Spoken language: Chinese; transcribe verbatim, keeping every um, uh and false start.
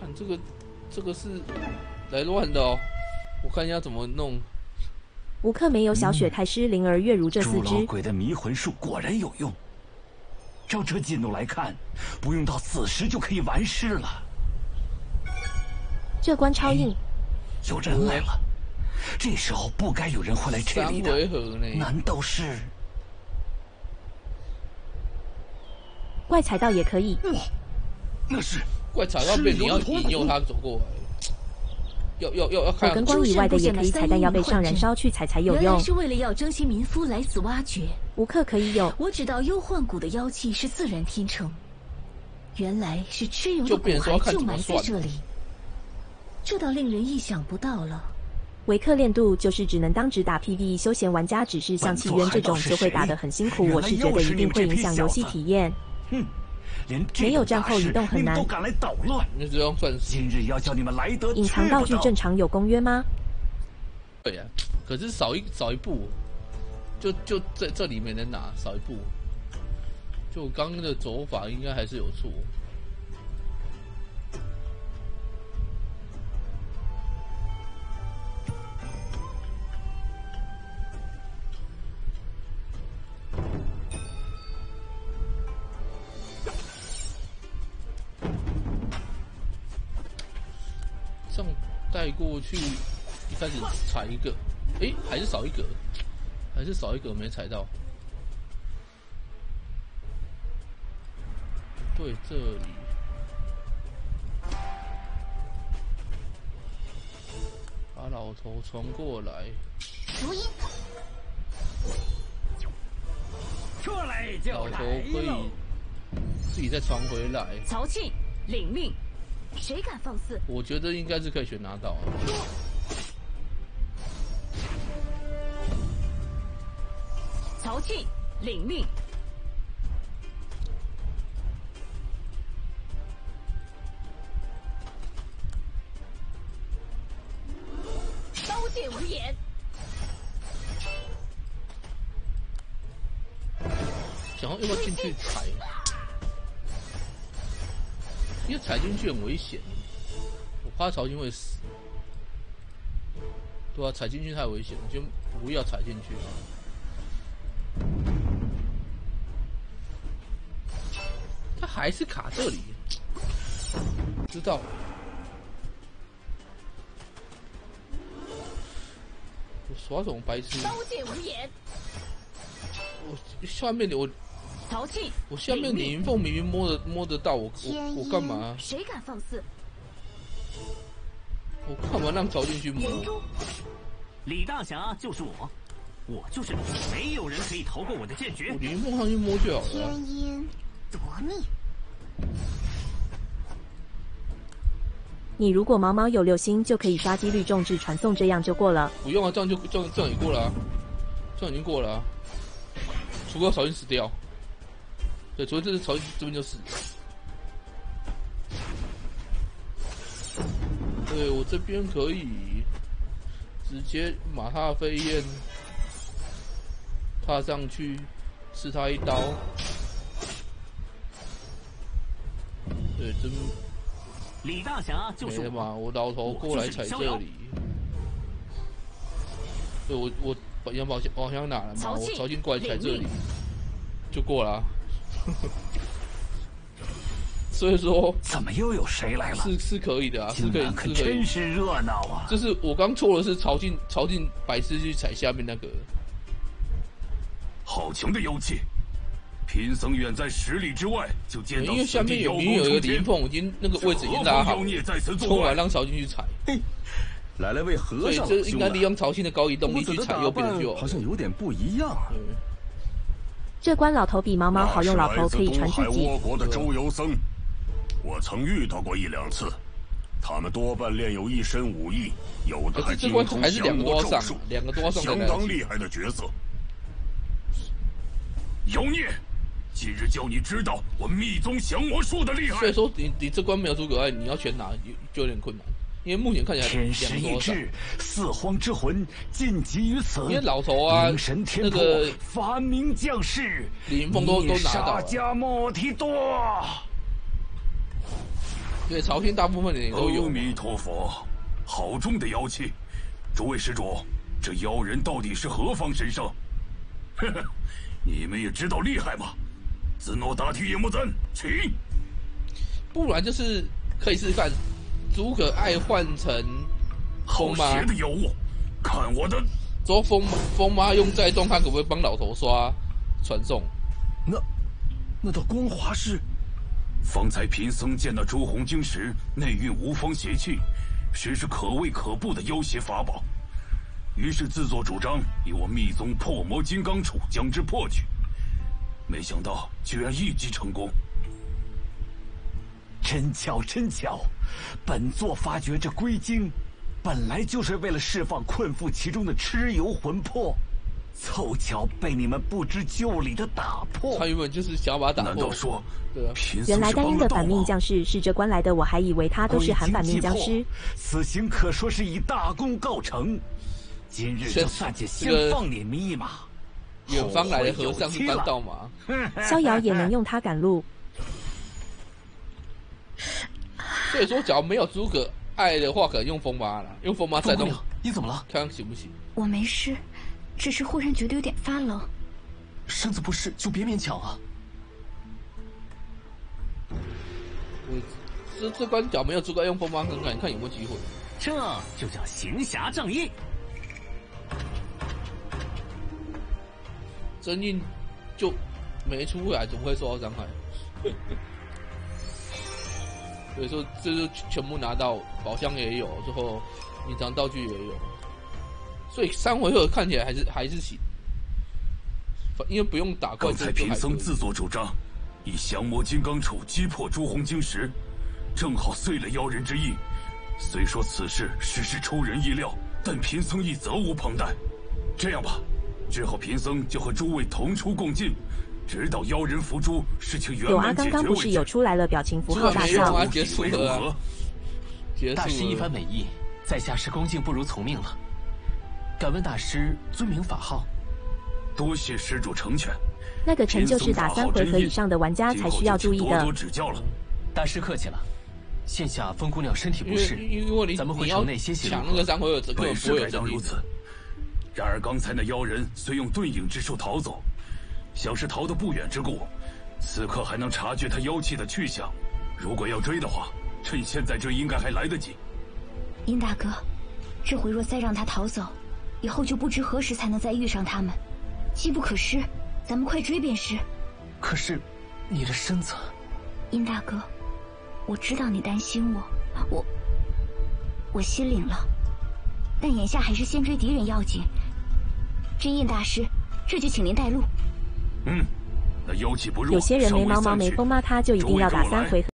看这个，这个是来乱的哦。我看一下怎么弄。无克没有小雪太师灵儿月如这四只。老鬼的迷魂术果然有用。照这进度来看，不用到子时就可以完事了。这关超硬。有人来了，这时候不该有人会来这里的。难道是？ 怪踩到也可以，那是怪踩到被你要引诱他走过来，要要要要看。我跟光以外的也可以踩，但要被上燃烧去踩才有用。原来是为了要征集民夫来此挖掘。无克可以有。我知道幽幻谷的妖气是自然天成，原来是蚩尤的骨骸就埋在这里，这倒令人意想不到了。维克练度就是只能当直打 P V E 休闲玩家，只是像契渊这种就会打得很辛苦。我是觉得一定会影响游戏体验。 哼、嗯，连没有战后移动很难，都敢来捣乱，那就算是今日要叫你们来得隐藏道具正常有公约吗？对呀、啊，可是少一少一步，就就这这里没能拿，少一步，就刚刚的走法应该还是有错。这样带过去，一开始踩一个，哎、欸，还是少一个，还是少一个没踩到。对，这里。把老头传过来。老头可以自己再传回来。曹庆领命。 谁敢放肆？我觉得应该是可以全拿到、啊。曹庆领命。刀剑无眼。想要要不要进去踩？ 因为踩进去很危险，我怕曹军会死。对啊，踩进去太危险，就不要踩进去。他还是卡这里，知道。我耍这种白痴。刀剑无眼。我下面的我。 淘气！我下面李云凤明明摸得摸得到我，我我干嘛？谁敢放肆？我干嘛让曹进去摸？李大侠就是我，我就是你，没有人可以逃过我的剑诀。我李云凤上去摸就好了。天阴夺命！你如果毛毛有六星，就可以刷几率重置传送，这样就过了。不用啊，这样就这样这样也过了、啊，这样已经过了、啊，除了曹军死掉。 对，昨天这是曹这边就是。对我这边可以直接马踏飞燕踏上去，刺他一刀。对，真。李大侠就是我。嘛，我老头过来踩这里。对，我我把羊宝箱宝箱拿了嘛，我曹军过来踩这里，就过了、啊。 所以说，怎么又有谁来了？是是可以的啊，是可以，可真是热闹啊！就是我刚错的是曹进，曹进白痴去踩下面那个。好强的妖气！贫僧远在十里之外就见到，因为下面有明有一个林凤，已经那个位置已经拉好，冲来让曹进去踩。来来为和尚，所以这应该利用曹进的高移动力去踩右边的就好像有点不一样。 这关老头比毛毛好用，老头可以传自己。倭国的周游僧，我曾遇到过一两次，他们多半练有一身武艺，有的还精通降魔咒术，两个多上，相当厉害的角色。妖孽，今日叫你知道我密宗降魔术的厉害。所以说你，你你这关没有诸葛爱，你要全拿就有点困难，因为目前看起来天时已至，四荒之魂尽集于此。因为老头啊，那个。 凡名将士，李云峰都都拿到了。对，朝鲜大部分人都有。阿弥陀佛，好重的妖气！诸位施主，这妖人到底是何方神圣？呵呵，你们也知道厉害吗？自诺达提耶木赞，请。不然就是可以试试看，诸葛爱换成风妈。好邪的妖物！看我的！周风风妈用载重，看可不可以帮老头刷传送？那那道光华是？ 方才贫僧见那朱红晶石内蕴无方邪气，实是可畏可怖的妖邪法宝，于是自作主张以我密宗破魔金刚杵将之破去，没想到居然一击成功。真巧真巧，本座发觉这龟晶，本来就是为了释放困缚其中的蚩尤魂魄。 凑巧被你们不知就里的打破。他原本就是想把打破。难道说，原来甘英的反面将士是这关来的，我还以为他都是韩反面僵尸。此行可说是以大功告成，今日就暂且先放你们一马。远方来的和尚是搬到马，逍遥也能用他赶路。所以说，假如没有诸葛爱的话，可能用风妈了，用风妈再动。你怎么了？看看行不行？我没事。 只是忽然觉得有点发冷，身子不适就别勉强啊。我这这关脚没有诸葛用风妈看看，你看有没有机会？这就叫行侠仗义。真印就没出来，怎么会受到伤害？所以说，这就全部拿到宝箱也有，最后隐藏道具也有。 所以三回合看起来还是还是行，因为不用打怪。刚才贫僧自作主张，以降魔金刚杵击破朱红晶石，正好遂了妖人之意。虽说此事实是出人意料，但贫僧亦责无旁贷。这样吧，之后贫僧就和诸位同出共进，直到妖人伏诛，事情圆满解决为止。有啊，刚刚不是有出来了表情符号大笑？结束了，结束了。大师一番美意，在下是恭敬不如从命了。 敢问大师尊名法号？多谢施主成全。那个成就是打三回合以上的玩家才需要注意的。多多指教了，大师客气了。现下风姑娘身体不适，咱们回城内歇息片刻。那个三回合，本是该当如此。然而刚才那妖人虽用遁影之术逃走，想是逃得不远之故，此刻还能察觉他妖气的去向。如果要追的话，趁现在追应该还来得及。殷大哥，这回若再让他逃走。 以后就不知何时才能再遇上他们，机不可失，咱们快追便是。可是，你的身子……殷大哥，我知道你担心我，我……我心领了。但眼下还是先追敌人要紧。真印大师，这就请您带路。嗯，那妖气不弱。有些人没毛毛没风妈，他就一定要打三回合。